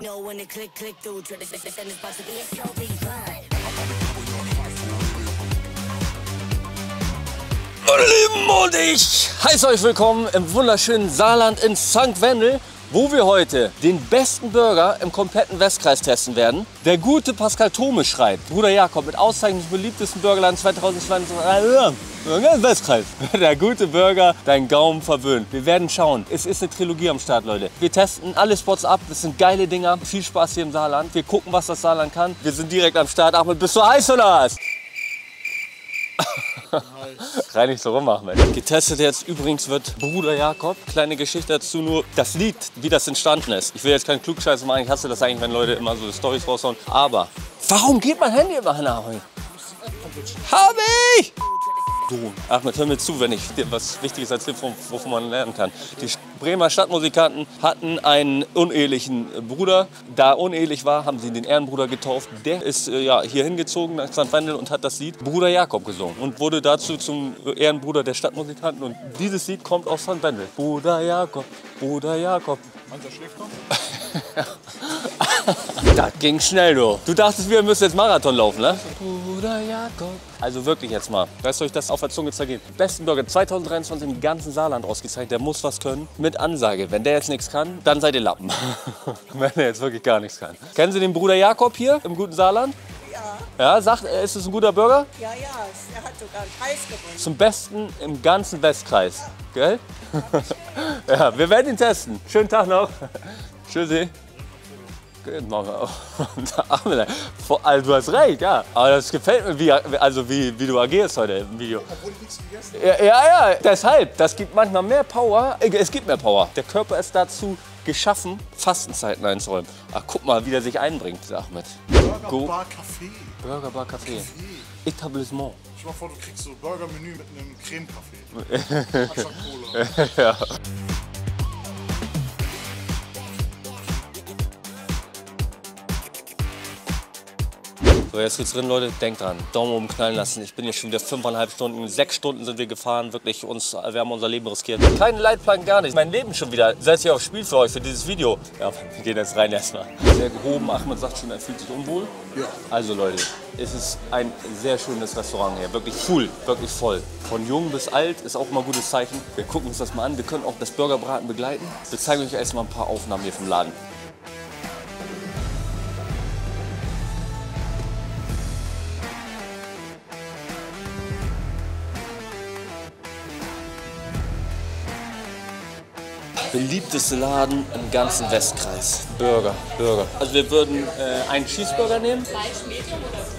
Know when to click through, try to send this box to be a show, be fun. Meine Lieben, und ich heiße euch willkommen im wunderschönen Saarland in St. Wendel, wo wir heute den besten Burger im kompletten Westkreis testen werden. Der gute Pascal Thome schreibt, Bruder Jakob mit Auszeichnung des beliebtesten Burgerland 2022. Westkreis. Der gute Burger, dein Gaumen verwöhnt. Wir werden schauen. Es ist eine Trilogie am Start, Leute. Wir testen alle Spots ab. Das sind geile Dinger. Viel Spaß hier im Saarland. Wir gucken, was das Saarland kann. Wir sind direkt am Start. Ahmed, bist du heiß oder was? Rein nicht so rum, Ahmed. Getestet jetzt übrigens wird Bruder Jakob. Kleine Geschichte dazu nur, das Lied, wie das entstanden ist. Ich will jetzt keinen Klugscheiß machen. Ich hasse das eigentlich, wenn Leute immer so Storys raushauen. Aber warum geht mein Handy immer nach heute? Hab ich! Du, Ahmed, hör mir zu, wenn ich dir was Wichtiges erzähle, wovon man lernen kann. Die Bremer Stadtmusikanten hatten einen unehelichen Bruder. Da er unehelich war, haben sie den Ehrenbruder getauft. Der ist hier hingezogen nach St. Wendel und hat das Lied Bruder Jakob gesungen und wurde dazu zum Ehrenbruder der Stadtmusikanten. Und dieses Lied kommt aus St. Wendel. Bruder Jakob, Bruder Jakob. Hansa schläft noch? Das ging schnell, du. Du dachtest, wir müssen jetzt Marathon laufen, ne? Bruder Jakob. Also wirklich jetzt mal, lasst euch das auf der Zunge zergehen. Besten Burger 2023 im ganzen Saarland ausgezeichnet, der muss was können. Mit Ansage, wenn der jetzt nichts kann, dann seid ihr Lappen. Wenn der jetzt wirklich gar nichts kann. Kennen Sie den Bruder Jakob hier im guten Saarland? Ja, sagt, ist es ein guter Burger? Ja, er hat sogar einen Preis gewonnen. Zum Besten im ganzen Westkreis, gell? Ja, wir werden ihn testen. Schönen Tag noch. Tschüssi. Guten Morgen. Du hast recht, ja. Aber das gefällt mir, wie du agierst heute im Video. Obwohl ich nichts gegessen habe. Ja, deshalb. Das gibt manchmal mehr Power. Es gibt mehr Power. Der Körper ist dazu geschaffen, Fastenzeiten einzuräumen. Ach, guck mal, wie der sich einbringt, Ahmed. Burger Bar Café. Burger Bar Café. Etablissement. Ich mach vor, du kriegst so ein Burger-Menü mit einem Creme-Kaffee. Anstatt Cola. Ja. So, jetzt geht's drin, Leute. Denkt dran, Daumen oben knallen lassen. Ich bin hier schon wieder 5,5 Stunden. 6 Stunden sind wir gefahren. Wirklich, wir haben unser Leben riskiert. Keine Leitplanken, gar nicht. Mein Leben schon wieder. Setz ich aufs Spiel für euch, für dieses Video. Ja, wir gehen jetzt rein erstmal. Sehr gehoben. Ahmed sagt schon, er fühlt sich unwohl. Ja. Also, Leute, es ist ein sehr schönes Restaurant hier. Wirklich cool, wirklich voll. Von jung bis alt ist auch mal ein gutes Zeichen. Wir gucken uns das mal an. Wir können auch das Burgerbraten begleiten. Wir zeigen euch erstmal ein paar Aufnahmen hier vom Laden. Beliebteste Laden im ganzen Westkreis. Burger. Also wir würden einen Cheeseburger nehmen. Fleisch, Medium oder so?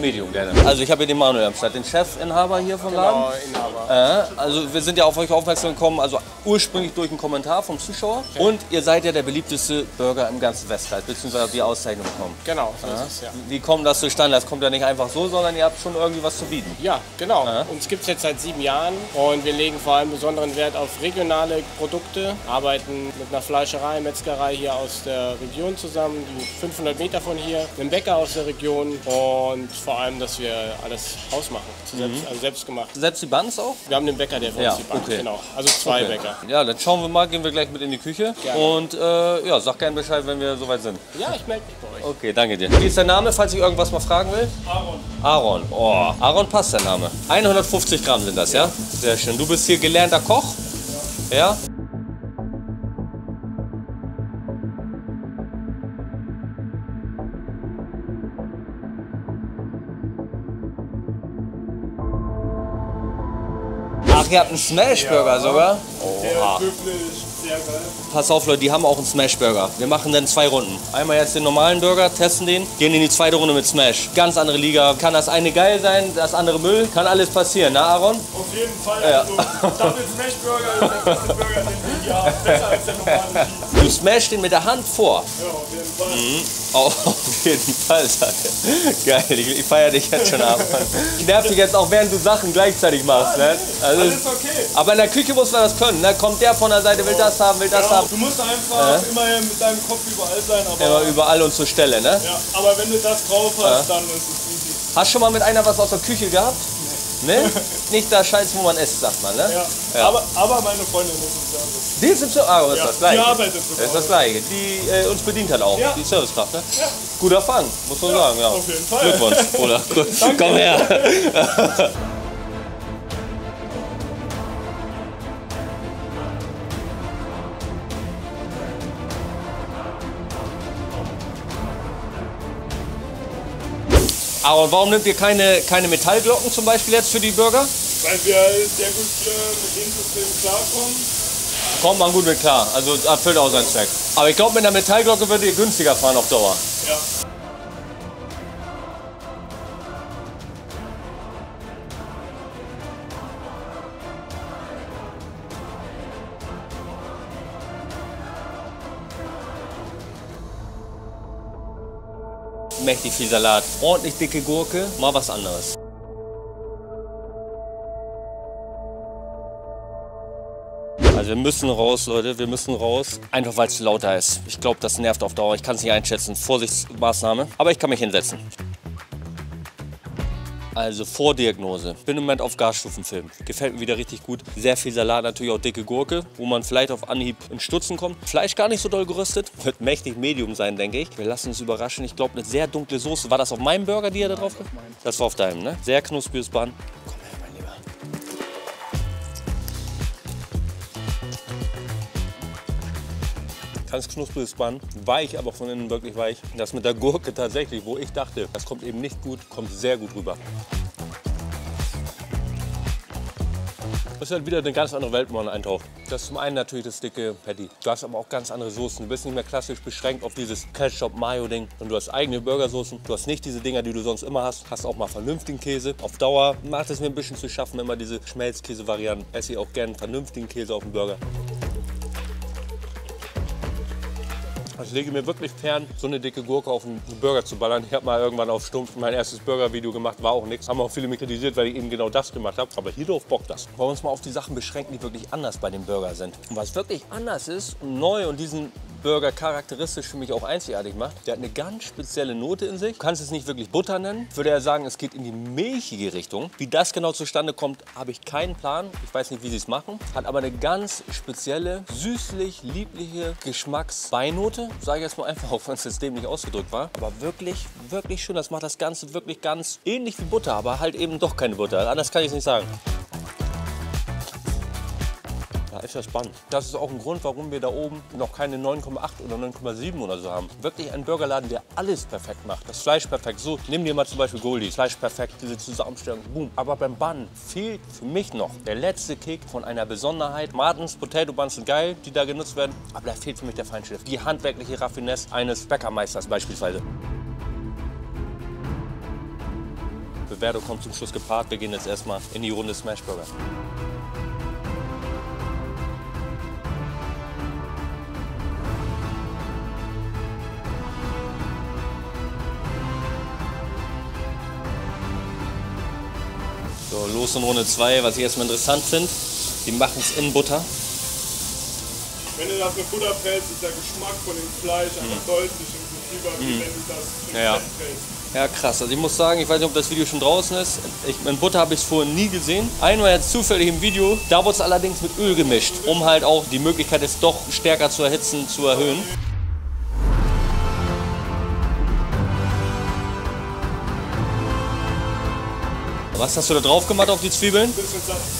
Medium gerne. Also ich habe hier den Manuel am Start, den Chefinhaber hier vom Laden. Genau, Inhaber. Also wir sind ja auf euch aufmerksam gekommen, also ursprünglich durch einen Kommentar vom Zuschauer. Okay. Und ihr seid ja der beliebteste Burger im ganzen Westkreis, beziehungsweise habt die Auszeichnung bekommen. Genau, so ist es, ja. Wie kommt das zustande? Das kommt ja nicht einfach so, sondern ihr habt schon irgendwie was zu bieten. Ja, genau. Uns gibt es jetzt seit 7 Jahren und wir legen vor allem besonderen Wert auf regionale Produkte. Arbeiten mit einer Fleischerei, Metzgerei hier aus der Region zusammen, die 500 Meter von hier, einem Bäcker aus der Region und vor allem, dass wir alles hausmachen, selbst gemacht. Selbst die Buns auch? Wir haben den Bäcker, der für uns die Buns, genau. Also 2 Bäcker. Ja, dann schauen wir mal, gehen wir gleich mit in die Küche. Gerne. Und ja, sag gerne Bescheid, wenn wir soweit sind. Ja, ich melde mich bei euch. Okay, danke dir. Wie ist dein Name, falls ich irgendwas mal fragen will? Aaron. Oh, Aaron passt der Name. 150 Gramm sind das, ja? Sehr schön. Du bist hier gelernter Koch? Ja. Ach, ihr habt einen Smashburger sogar? Oha. Pass auf, Leute, die haben auch einen Smashburger. Wir machen dann 2 Runden. Einmal jetzt den normalen Burger, testen den, gehen in die 2. Runde mit Smash. Ganz andere Liga. Kann das eine geil sein, das andere Müll. Kann alles passieren, ne, Aaron? Auf jeden Fall. Ja. Also, Double Smashburger ist der beste Burger, den wir haben. Besser als der normale. Du smashst den mit der Hand vor. Ja, auf jeden Fall. Mhm. Auf jeden Fall, Alter. Geil, ich feiere dich jetzt schon ab. Ich nerv dich jetzt auch, während du Sachen gleichzeitig machst, ne? Also, alles okay. Aber in der Küche muss man das können, ne? Kommt der von der Seite, will das. haben, will das haben. Du musst einfach immer mit deinem Kopf überall sein. Aber überall und zur Stelle, ne? Ja, aber wenn du das drauf hast, dann ist es easy. Hast du schon mal mit einer was aus der Küche gehabt? Nee. Ne? Nicht da Scheiß, wo man esst, sagt man, ne? Ja. Ja. Aber meine Freundin ist im Service. Die ist im Service? Ah, aber ist das Gleiche. Die arbeitet sogar. Ist das Gleiche. Die uns bedient hat auch, die Servicekraft, ne? Ja. Guter Fang, muss man sagen, ja. Auf jeden Fall. Glückwunsch, Bruder. Komm her. Aber warum nehmt ihr keine Metallglocken zum Beispiel jetzt für die Burger? Weil wir sehr gut mit dem System klarkommen. Kommt man gut mit klar, also erfüllt auch seinen Zweck. Aber ich glaube, mit einer Metallglocke würdet ihr günstiger fahren auf Dauer. Ja. Mächtig viel Salat, ordentlich dicke Gurke, mal was anderes. Also wir müssen raus, Leute, wir müssen raus. Einfach weil es lauter ist. Ich glaube, das nervt auf Dauer. Ich kann es nicht einschätzen. Vorsichtsmaßnahme. Aber ich kann mich hinsetzen. Also Vordiagnose. Ich bin im Moment auf Gasstufenfilm. Gefällt mir wieder richtig gut. Sehr viel Salat, natürlich auch dicke Gurke, wo man vielleicht auf Anhieb in Stutzen kommt. Fleisch gar nicht so doll geröstet. Wird mächtig Medium sein, denke ich. Wir lassen uns überraschen. Ich glaube, eine sehr dunkle Soße. War das auf meinem Burger, die er da drauf hat? Das war auf deinem, ne? Sehr knuspriges Bun. Komm her, mein Lieber. Ganz knuspriges Bun, weich, aber von innen wirklich weich. Das mit der Gurke tatsächlich, wo ich dachte, das kommt eben nicht gut, kommt sehr gut rüber. Das ist halt wieder eine ganz andere Welt, wo man eintaucht. Das ist zum einen natürlich das dicke Patty. Du hast aber auch ganz andere Soßen. Du bist nicht mehr klassisch beschränkt auf dieses Ketchup-Mayo-Ding. Und du hast eigene Burgersoßen. Du hast nicht diese Dinger, die du sonst immer hast. Hast auch mal vernünftigen Käse. Auf Dauer macht es mir ein bisschen zu schaffen, immer diese Schmelzkäse-Varianten. Esse ich auch gerne vernünftigen Käse auf dem Burger. Ich lege mir wirklich fern, so eine dicke Gurke auf einen Burger zu ballern. Ich habe mal irgendwann auf Stumpf mein erstes Burger-Video gemacht, war auch nichts. Haben auch viele mich kritisiert, weil ich eben genau das gemacht habe. Aber hier drauf bockt das. Wollen wir uns mal auf die Sachen beschränken, die wirklich anders bei dem Burger sind. Und was wirklich anders ist und neu und diesen Burger charakteristisch für mich auch einzigartig macht, der hat eine ganz spezielle Note in sich. Du kannst es nicht wirklich Butter nennen. Ich würde ja sagen, es geht in die milchige Richtung. Wie das genau zustande kommt, habe ich keinen Plan. Ich weiß nicht, wie sie es machen. Hat aber eine ganz spezielle, süßlich-liebliche Geschmacksbeinote. Sage ich jetzt mal einfach, auch wenn es jetzt dämlich ausgedrückt war. Aber wirklich, wirklich schön. Das macht das Ganze wirklich ganz ähnlich wie Butter, aber halt eben doch keine Butter. Anders kann ich es nicht sagen. Da ist ja spannend. Das ist auch ein Grund, warum wir da oben noch keine 9,8 oder 9,7 oder so haben. Wirklich ein Burgerladen, der alles perfekt macht. Das Fleisch perfekt. So, nimm dir mal zum Beispiel Goldie. Fleisch perfekt, diese Zusammenstellung, boom. Aber beim Bun fehlt für mich noch der letzte Kick von einer Besonderheit. Martens, Potato Buns sind geil, die da genutzt werden. Aber da fehlt für mich der Feinschliff. Die handwerkliche Raffinesse eines Bäckermeisters beispielsweise. Bewertung kommt zum Schluss gepaart. Wir gehen jetzt erstmal in die Runde Smashburger. So, los in Runde 2, was ich erstmal interessant finde. Die machen es in Butter. Wenn du das mit Butter fällst, ist der Geschmack von dem Fleisch einfach deutlich intensiver, wie wenn du das in Fett fällst. Ja, krass. Also ich muss sagen, ich weiß nicht, ob das Video schon draußen ist. In Butter habe ich es vorhin nie gesehen. Einmal jetzt zufällig im Video. Da wurde es allerdings mit Öl gemischt, um halt auch die Möglichkeit, es doch stärker zu erhitzen, zu erhöhen. Was hast du da drauf gemacht auf die Zwiebeln?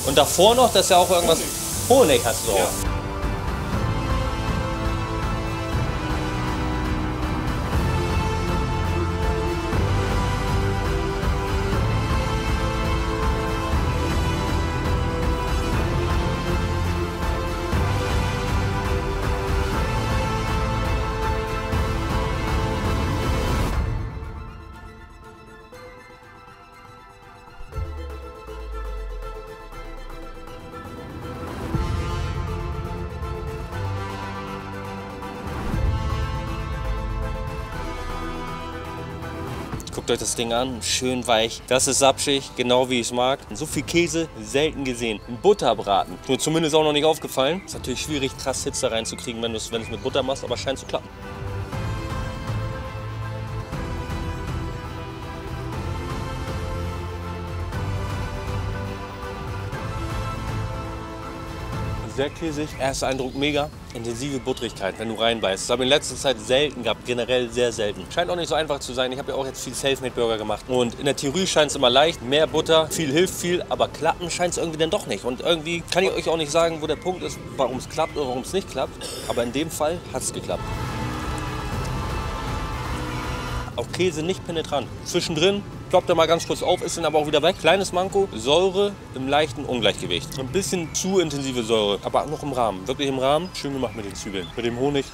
Und davor noch, das ist ja auch irgendwas... Honig hast du drauf. Ja. Guckt euch das Ding an, schön weich. Das ist sapschig, genau wie ich es mag. So viel Käse, selten gesehen. Ein Butterbraten, ist mir zumindest auch noch nicht aufgefallen. Ist natürlich schwierig, krass Hitze reinzukriegen, wenn du es mit Butter machst, aber scheint zu klappen. Sehr käsig. Erster Eindruck mega. Intensive Butterigkeit, wenn du reinbeißt. Das habe ich in letzter Zeit selten gehabt, generell sehr selten. Scheint auch nicht so einfach zu sein. Ich habe ja auch jetzt viel Selfmade-Burger gemacht. Und in der Theorie scheint es immer leicht. Mehr Butter, viel hilft viel, aber klappen scheint es irgendwie dann doch nicht. Und irgendwie kann ich euch auch nicht sagen, wo der Punkt ist, warum es klappt oder warum es nicht klappt. Aber in dem Fall hat es geklappt. Auch Käse nicht penetrant. Zwischendrin ploppt er mal ganz kurz auf, ist dann aber auch wieder weg. Kleines Manko, Säure im leichten Ungleichgewicht. Ein bisschen zu intensive Säure, aber noch im Rahmen, wirklich im Rahmen. Schön gemacht mit den Zwiebeln, mit dem Honig.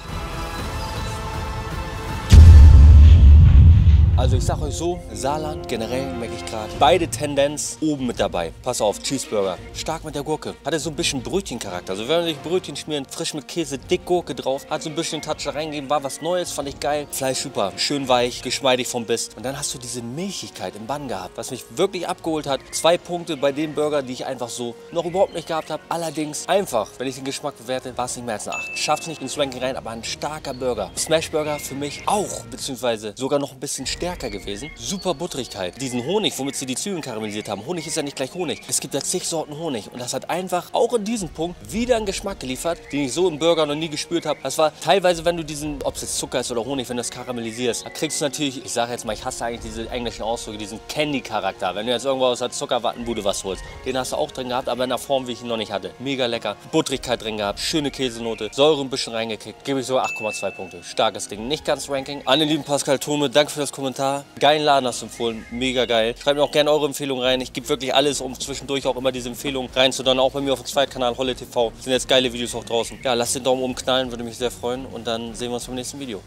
Also ich sag euch so, Saarland generell merke ich gerade, beide Tendenz oben mit dabei. Pass auf, Cheeseburger, stark mit der Gurke. Hat ja so ein bisschen Brötchencharakter. Also wenn man sich Brötchen schmieren, frisch mit Käse, dick Gurke drauf, hat so ein bisschen Touch da reingegeben, war was Neues, fand ich geil. Fleisch super, schön weich, geschmeidig vom Biss. Und dann hast du diese Milchigkeit im Bann gehabt, was mich wirklich abgeholt hat. 2 Punkte bei dem Burger, die ich einfach so noch überhaupt nicht gehabt habe. Allerdings einfach, wenn ich den Geschmack bewerte, war es nicht mehr als eine 8. Schafft es nicht ins Ranking rein, aber ein starker Burger. Smashburger für mich auch, beziehungsweise sogar noch ein bisschen stärker gewesen. Super Butterigkeit. Diesen Honig, womit sie die Zwiebeln karamellisiert haben. Honig ist ja nicht gleich Honig. Es gibt ja zig Sorten Honig. Und das hat einfach auch in diesem Punkt wieder einen Geschmack geliefert, den ich so im Burger noch nie gespürt habe. Das war teilweise, wenn du diesen, ob es jetzt Zucker ist oder Honig, wenn du das karamellisierst, da kriegst du natürlich, ich sage jetzt mal, ich hasse eigentlich diese englischen Ausdrücke, diesen Candy-Charakter. Wenn du jetzt irgendwo aus der Zuckerwattenbude was holst, den hast du auch drin gehabt, aber in einer Form, wie ich ihn noch nicht hatte. Mega lecker. Butterigkeit drin gehabt, schöne Käsenote, Säure ein bisschen reingekickt. Gebe ich sogar 8,2 Punkte. Starkes Ding. Nicht ganz Ranking. An den lieben Pascal Thome, danke für das Kommentar. Geilen Laden hast du empfohlen, mega geil. Schreibt mir auch gerne eure Empfehlungen rein. Ich gebe wirklich alles, um zwischendurch auch immer diese Empfehlungen reinzudonnern. Auch bei mir auf dem Zweitkanal HolleTV sind jetzt geile Videos auch draußen. Ja, lasst den Daumen oben knallen, würde mich sehr freuen. Und dann sehen wir uns beim nächsten Video.